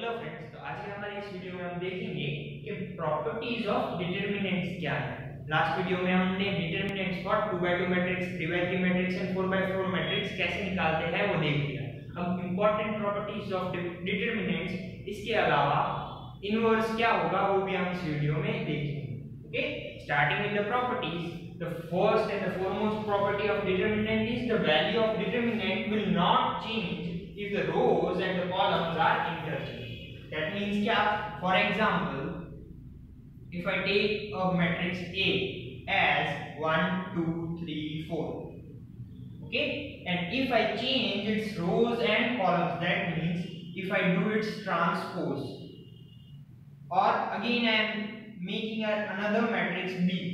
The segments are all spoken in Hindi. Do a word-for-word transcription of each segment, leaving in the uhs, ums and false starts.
हेलो फ्रेंड्स, तो आज के हमारे इस वीडियो में हम देखेंगे कि प्रॉपर्टीज ऑफ डिटरमिनेंट्स क्या है। लास्ट वीडियो में हमने डिटरमिनेंट्स और two by two matrix, three by three matrix and four by four matrix कैसे निकालते हैं वो देख लिया। अब इंपॉर्टेंट प्रॉपर्टीज ऑफ डिटरमिनेंट्स, इसके अलावा इनवर्स क्या होगा वो भी हम इस वीडियो में देखेंगे। Okay, starting with the properties, the first and the foremost property of determinant is the value of determinant will not change if the rows and the columns are interchanged. That means क्या, for example, if I take a matrix A as one two three four, okay, and if I change its rows and columns, that means if I do its transpose, or again I am making another matrix B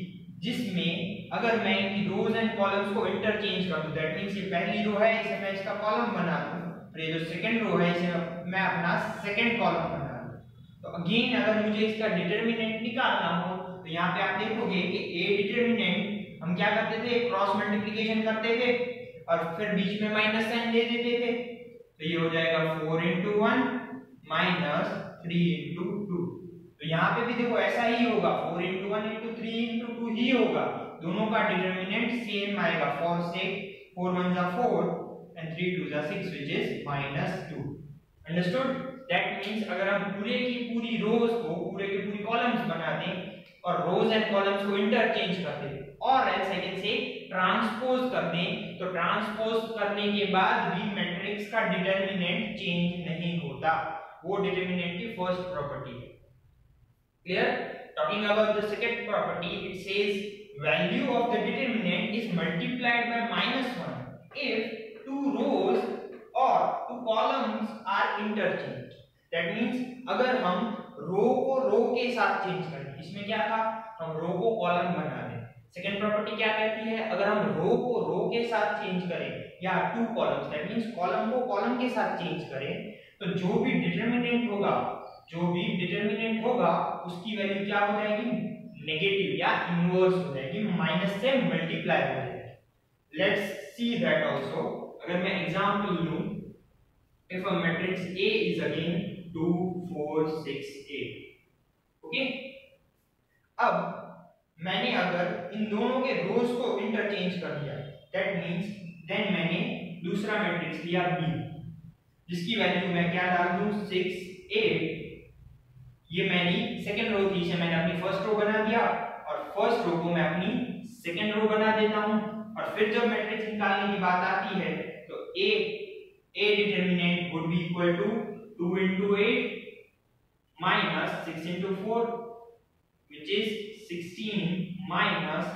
जिसमें अगर मैं इनकी रोज एंड कॉलम्स को इंटरचेंज कर दूं, दैट मींस ये पहली रो है इसे मैं इसका कॉलम बना दूं, फिर ये जो सेकंड रो है इसे मैं अपना सेकंड कॉलम बना दूं, तो अगेन अगर मुझे इसका डिटरमिनेंट निकालना हो तो यहाँ पे आप देखोगे कि A डिटरमिनेंट हम क्या करते थे, क्रॉस मल्टीप्लिकेशन करते थे और फिर बीच में माइनस साइन दे देते थे, तो ये हो जाएगा four into one minus three into two. तो यहाँ पे भी देखो ऐसा ही होगा, four into one into three into two ही होगा, दोनों का डिटरमिनेंट सेम आएगा। फोर से फोर वन जा फोर एंड थ्री टू जा six which is minus two. Understood? That means अगर हम पूरे की पूरी रोज को, पूरे की पूरी कॉलम्स बना दें और रोज एंड कॉलम्स को इंटरचेंज कर दें और else I can say transpose कर दें, तो ट्रांसपोज करने के बाद भी मैट्रिक्स का डिटरमिनेंट चेंज नहीं होता। वो डिटरमिनेंट की फर्स्ट प्रॉपर्टी है। Clear? Talking about the second property, it says value of the determinant is multiplied by minus one if two rows or two columns are interchanged. That means अगर हम रो को रो के साथ चेंज करें, इसमें क्या था, हम रो को कॉलम बना दें। सेकेंड प्रॉपर्टी क्या कहती है, अगर हम रो को रो के साथ चेंज करें या two columns, that means column को कॉलम के साथ चेंज करें, तो जो भी डिटरमिनेंट होगा, जो भी डिटरमिनेंट होगा उसकी वैल्यू क्या हो जाएगी, नेगेटिव या इनवर्स हो जाएगी, माइनस से मल्टीप्लाई हो जाएगी। Let's see that also. अगर मैं एग्जांपल लूं, if a matrix A is again two four six eight, okay, अब मैंने अगर इन दोनों के रोज को इंटरचेंज कर दिया, दैट मींस देन मैंने दूसरा मैट्रिक्स लिया B, जिसकी वैल्यू मैं क्या डाल दूं, सिक्स एट। ये मैंने सेकंड रो थी, इसे मैंने अपनी फर्स्ट रो बना दिया और फर्स्ट रो को मैं अपनी सेकंड रो बना देता हूं, और फिर जब मैट्रिक्स निकालने की बात आती है तो A A determinant would be equal to two into eight minus six into four which is sixteen minus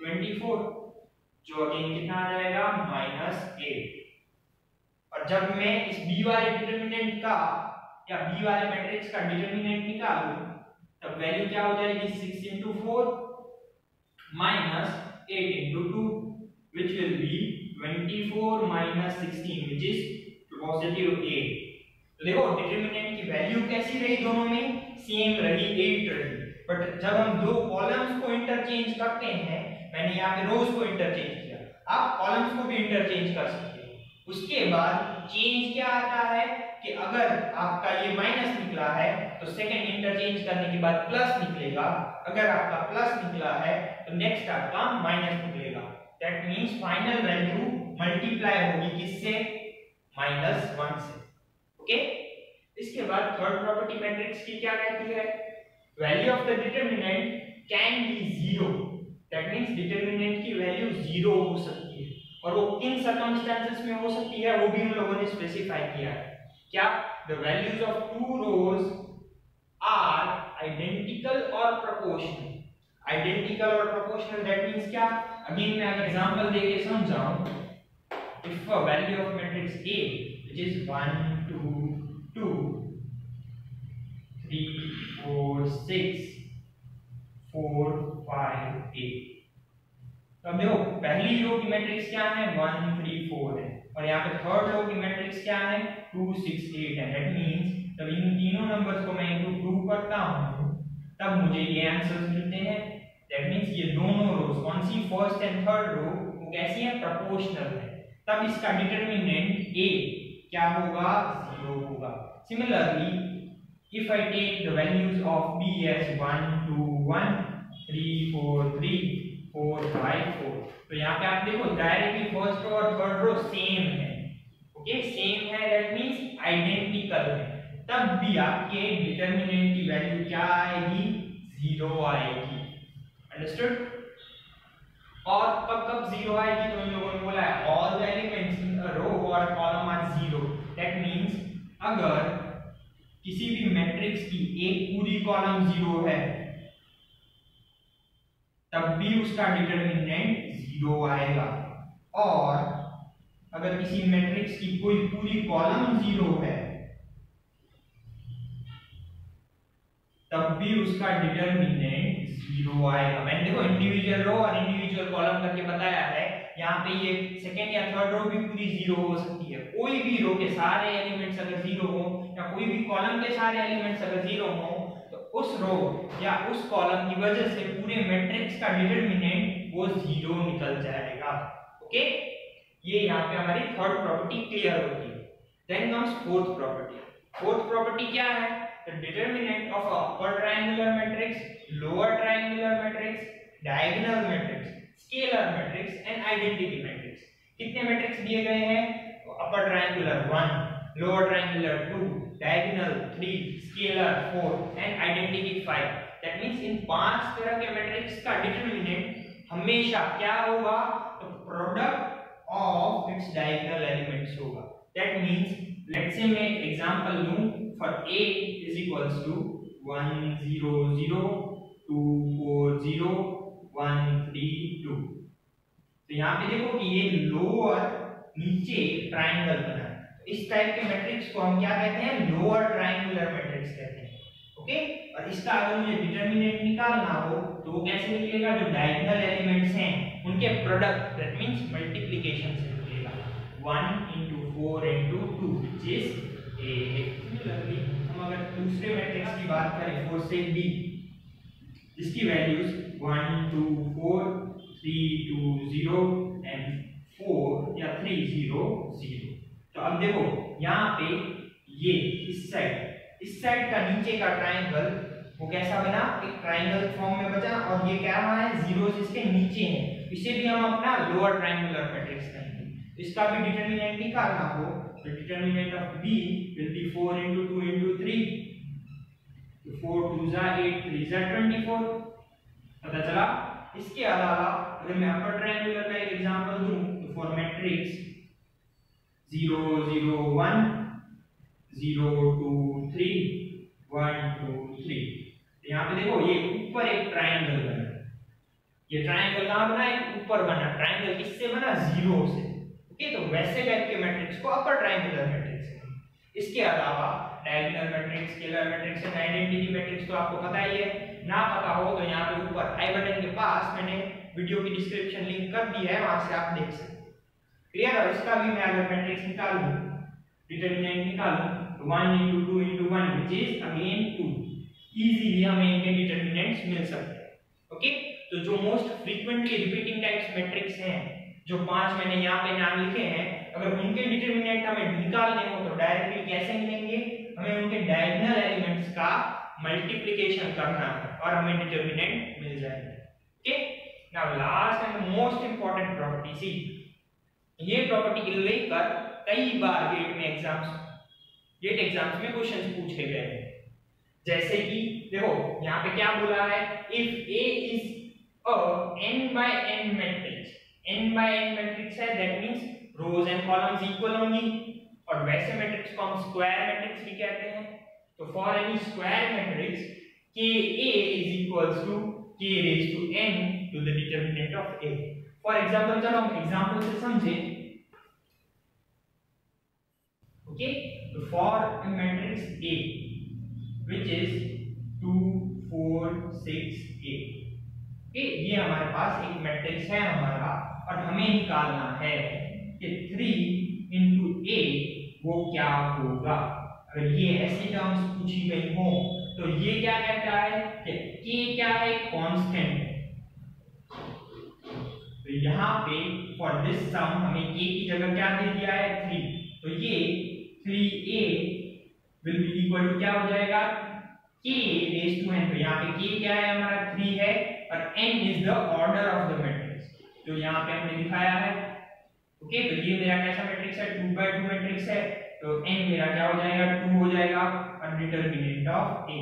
twenty four, जो अगेन कितना आ जाएगा, माइनस एट। और जब मैं इस B वाले डिटरमिनेंट का या B वाले मैट्रिक्स का डिटरमिनेंट निकालूं, तब वैल्यू क्या हो जाएगी, six into four minus eight into two which will be twenty four minus sixteen which is positive eight. देखो डिटरमिनेंट की वैल्यू कैसी रही, दोनों में सेम रही, एट रही, बट जब हम दो कॉलम्स को इंटरचेंज करते हैं, मैंने यहां पे रोज को इंटरचेंज किया, आप कॉलम्स को भी इंटरचेंज कर सकते हो। उसके बाद चेंज क्या आता है कि अगर आपका ये माइनस निकला है तो सेकंड इंटरचेंज करने के बाद प्लस निकलेगा, अगर आपका प्लस निकला है तो नेक्स्ट आपका माइनस निकलेगा। That means final value multiply होगी किससे, माइनस वन से। ओके, इसके बाद थर्ड प्रॉपर्टी मैट्रिक्स की क्या कहती है, value of the determinant can be zero. That means determinant की वैल्यू जीरो हो सकती है, और वो किन सर्कमस्टेंसेस में हो सकती है वो भी हम लोगों ने स्पेसिफाई किया है। क्या, the values of two rows are identical और प्रोपोर्शनल। आइडेंटिकल और प्रोपोर्शनल दैट मींस क्या, अगेन मैं एक एग्जांपल देके समझाऊं, if a value of matrix A which is one two two three four six four five eight, तो देखो पहली रो की मैट्रिक्स क्या है, वन थ्री फोर है, और यहाँ पे थर्ड रो की मैट्रिक्स क्या है, टू सिक्स एट है। दैट मींस जब इन तीनों नंबर्स को मैं इनटू टू करता हूं तब मुझे ये आंसर्स मिलते हैं। दैट मींस ये दोनों रोज, कौन सी, फर्स्ट एंड थर्ड रो, वो कैसी है, प्रोपोर्शनल है, तब इसका डिटरमिनेंट A क्या होगा, जीरो होगा। Similarly If I take the values of B as one, two, one, three, four, three, four, five, four, तो यहाँ पे आप देखो डायरेक्टली फर्स्ट और थर्ड रो सेम है, ओके सेम है, दैट मींस आइडेंटिकल है, तब भी आपके डिटरमिनेंट की वैल्यू क्या आएगी, जीरो आएगी, अंडरस्टूड। और कब कब जीरो आएगी, तो इन लोगों ने बोला है all the elements in a row और column are zero, that means अगर किसी भी मैट्रिक्स की एक पूरी कॉलम जीरो है तब भी उसका डिटरमिनेंट जीरो आएगा, और अगर किसी मैट्रिक्स की कोई पूरी कॉलम जीरो है तब भी उसका डिटरमिनेंट जीरो आएगा। मैंने देखो इंडिविजुअल रो और इंडिविजुअल कॉलम करके बताया है, यहाँ पे ये सेकेंड या थर्ड रो भी पूरी जीरो हो सकती है, कोई भी रो के सारे एलिमेंट्स अगर जीरो हो या कोई भी कॉलम के सारे एलिमेंट्स अगर जीरो हो तो उस रो या उस कॉलम की वजह से पूरे मैट्रिक्स का डिटरमिनेंट वो जीरो निकल जाएगा, ओके। ये यहाँ पे हमारी थर्ड प्रॉपर्टी क्लियर होती है। Then comes fourth property. Fourth property क्या है? The determinant of a upper triangular matrix, lower triangular matrix, diagonal matrix, scalar matrix and identity matrix. कितने मैट्रिक्स दिए गए हैं? upper triangular one, lower triangular two, diagonal three, scalar four and identity five. That means इन पांच तरह के मैट्रिक्स का डिटरमिनेंट हमेशा क्या होगा? तो product of its diagonal elements होगा। That means let's say मैं एग्जांपल लूं for A is equals to one zero zero, two four zero, one three two, तो यहाँ पे देखो कि ये लोअर नीचे ट्राइंगल बना, तो इस टाइप के मैट्रिक्स को हम क्या कहते हैं? लोअर ट्राइंगुलर मैट्रिक्स कहते हैं, ओके। और इसका अगर मुझे डिटरमिनेंट निकालना हो तो वो कैसे निकलेगा? जो डायगोनल एलिमेंट्स हैं उनके प्रोडक्ट, दैट मींस मल्टीप्लिकेशन से निकलेगा, one into four into two which is ए। हम अगर दूसरे मैट्रिक्स की बात करें फोर से बी, जिसकी values one, two, four, three, two, zero and four या three, zero, zero, तो अब देखो यहाँ पे ये इस साइड इस साइड का नीचे का ट्राइंगल वो कैसा बना? एक ट्राइंगल फॉर्म में बचा, और ये क्या रहा है? जीरो जिसके नीचे है, इसे भी हम अपना लोअर ट्राइंगुलर मैट्रिक्स कहेंगे। इसका भी डिटरमिनेंट निकालना हो the determinant of B will be four into two into three, four twos are eight, threes are twenty-four, पता चला। इसके अलावा अगर मैं अपर ट्रायंगुलर का एक एग्जांपल दूं तो for matrix zero zero one, zero two three, one two three, तो यहां पे देखो ये ऊपर एक ट्रायंगल बना, ये ट्रायंगल कहां बना? एक ऊपर बना। ट्रायंगल किससे बना? जीरो से, ओके। तो वैसे टाइप के मैट्रिक्स को अपर ट्रायंगुलर मैट्रिक्स है। इसके अलावा diagonal matrix, scalar matrix and identity matrix तो आपको पता ही है, ना पता हो तो यहाँ पे ऊपर आई बटन के पास मैंने वीडियो की डिस्क्रिप्शन लिंक कर दी है, वहां से आप देख सकते हैं, क्लियर। और इसका भी मैं अगर मैट्रिक्स निकालूं, डिटरमिनेंट निकालूं तो one into two into one which is again two, easily हमें इनके डिटरमिनेंट्स मिल सकते हैं, ओके। तो जो most frequently repeating types matrix हैं, जो पांच मैंने यहाँ पे नाम लिखे हैं, अगर उनके डिटरमिनेंट हमें निकालने हो तो डायरेक्टली कैसे मिलेंगे? हमें उनके डायगोनल एलिमेंट्स का मल्टीप्लिकेशन करना है और हमें डिटरमिनेंट मिल जाएगा, okay. Now last and most important property. See ये प्रॉपर्टी को लेकर कई बार गेट में एग्जाम्स गेट एग्जाम्स में क्वेश्चंस पूछे गए हैं, जैसे कि देखो यहाँ पे क्या बोला है? If A is a n by n matrix, n by n matrix है, that means rows and columns equal होंगी, और वैसे मैट्रिक्स को हम स्क्वायर मैट्रिक्स भी कहते हैं। तो for any square matrix Ka is equals to k raised to n to the determinant of A। For example, चलो हम एग्जांपल से समझे, ओके। तो for a matrix A which is two four six eight, okay, ये हमारे पास एक मैट्रिक्स है हमारा, और हमें निकालना है कि three into A वो क्या होगा। अगर ये ऐसी टर्म्स पूछी गई हो तो ये क्या कहता है कि K क्या है? कांस्टेंट है। तो यहाँ पे फॉर दिस सम हमें K की जगह क्या दे दिया है? three, तो ये three A will be equal to क्या हो जाएगा? k रेज़ टू n, तो यहाँ पे k क्या है हमारा थ्री है और n is the order of the matrix, तो यहाँ पे हमने दिखाया है। ओके, तो ये मेरा कैसा मैट्रिक्स है, टू बाय टू मैट्रिक्स है, तो n मेरा क्या हो जाएगा, टू हो जाएगा और डिटरमिनेंट ऑफ a।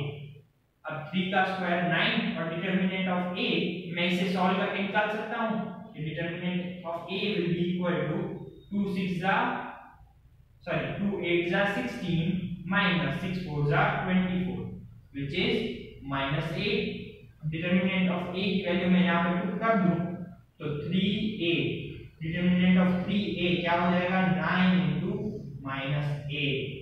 अब थ्री का स्क्वायर नाइन और डिटरमिनेंट ऑफ a मैं इसे सॉल्व करके निकाल सकता हूं। Determinant of a will be equal to two six sorry two eight sixteen minus six four twenty four which is minus eight. Determinant of a की वैल्यू मैं यहां पे पुट कर दूं तो three A, determinant of three A क्या हो जाएगा, नाइन minus एट।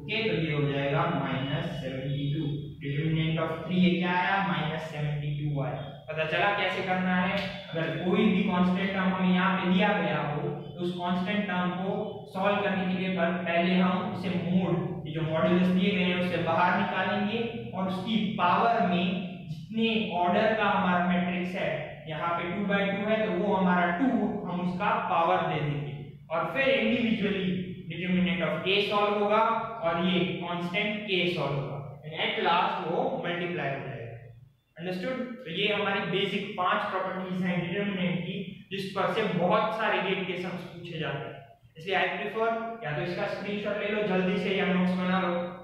ओके, तो ये हो जाएगा minus seventy two. Determinant of three A क्या आया, माइनस सेवेंटी टू आया। पता चला कैसे करना है। अगर कोई भी कांस्टेंट टर्म हमें यहाँ पे दिया गया हो तो उस कांस्टेंट टर्म को सॉल्व करने के लिए पहले हम उसे मोड, ये जो मॉड्यूलस दिए गए हैं उससे बाहर निकालेंगे और उसकी पावर में जितने ऑर्डर का हमारा मैट्रिक्स है, यहाँ पे टू बाई टू है तो वो हमारा टू, हम उसका पावर दे देंगे और फिर individually determinant of a solve होगा और ये कांस्टेंट k सॉल्व होगा, यानी एट लास्ट वो मल्टीप्लाई हो जाएगा। अंडरस्टूड। तो ये हमारी बेसिक पांच प्रॉपर्टीज हैं डिटरमिनेंट की, जिस पर से बहुत सारे गेट के सम्स पूछे जाते हैं। इसलिए आई प्रेफर या तो इसका स्क्रीनशॉट ले लो जल्दी से या नोट्स बना लो।